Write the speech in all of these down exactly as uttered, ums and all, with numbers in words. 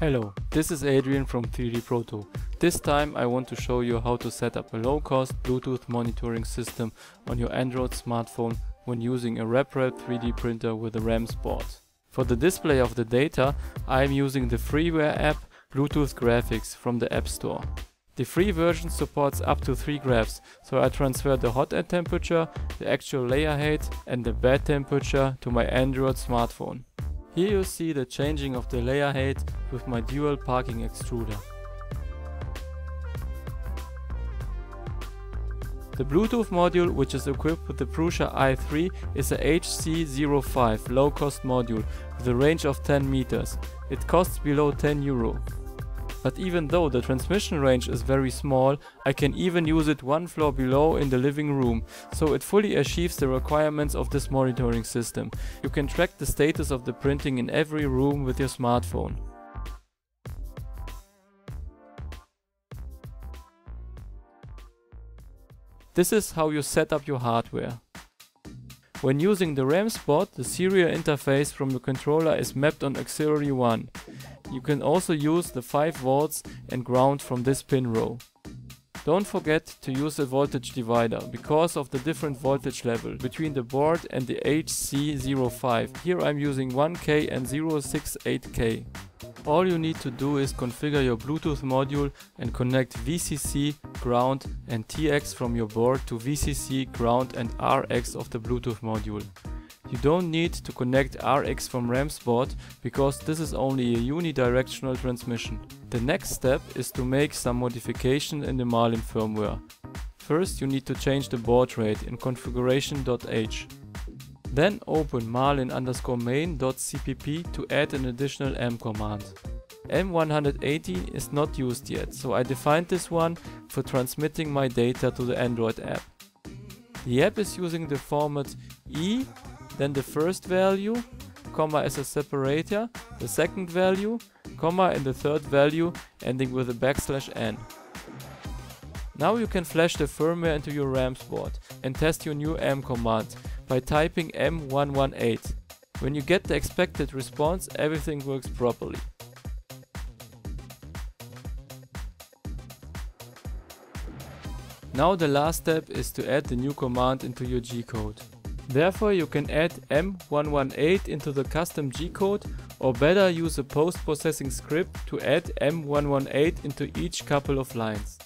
Hello, this is Adrian from three D Proto. This time I want to show you how to set up a low-cost Bluetooth monitoring system on your Android smartphone when using a RepRap three D printer with a RAMS board. For the display of the data, I am using the freeware app Bluetooth Graphics from the App Store. The free version supports up to three graphs, so I transfer the hot end temperature, the actual layer height and the bed temperature to my Android smartphone. Here you see the changing of the layer height with my dual parking extruder. The Bluetooth module, which is equipped with the Prusa i three, is a H C zero five low-cost module with a range of ten meters. It costs below ten euro. But even though the transmission range is very small, I can even use it one floor below in the living room, so it fully achieves the requirements of this monitoring system. You can track the status of the printing in every room with your smartphone. This is how you set up your hardware. When using the RAM spot, the serial interface from the controller is mapped on auxiliary one. You can also use the five volts and ground from this pin row. Don't forget to use a voltage divider because of the different voltage level between the board and the H C zero five. Here I'm using one K and zero six eight K. All you need to do is configure your Bluetooth module and connect V C C, ground and T X from your board to V C C, ground and R X of the Bluetooth module. You don't need to connect R X from RAM's board because this is only a unidirectional transmission. The next step is to make some modification in the Marlin firmware. First you need to change the baud rate in configuration dot h. Then open marlin underscore main dot c p p to add an additional M command. M one eighty is not used yet, so I defined this one for transmitting my data to the Android app. The app is using the format E, then the first value, comma as a separator, the second value, comma and the third value ending with a backslash n. Now you can flash the firmware into your RAM's board and test your new M command by typing M one eighteen. When you get the expected response, everything works properly. Now the last step is to add the new command into your G code. Therefore you can add M one eighteen into the custom G code, or better use a post-processing script to add M one eighteen into each couple of lines.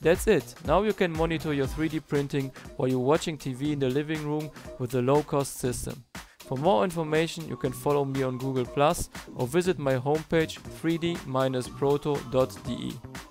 That's it, now you can monitor your three D printing while you're watching T V in the living room with a low-cost system. For more information you can follow me on Google Plus or visit my homepage three D dash proto dot d e.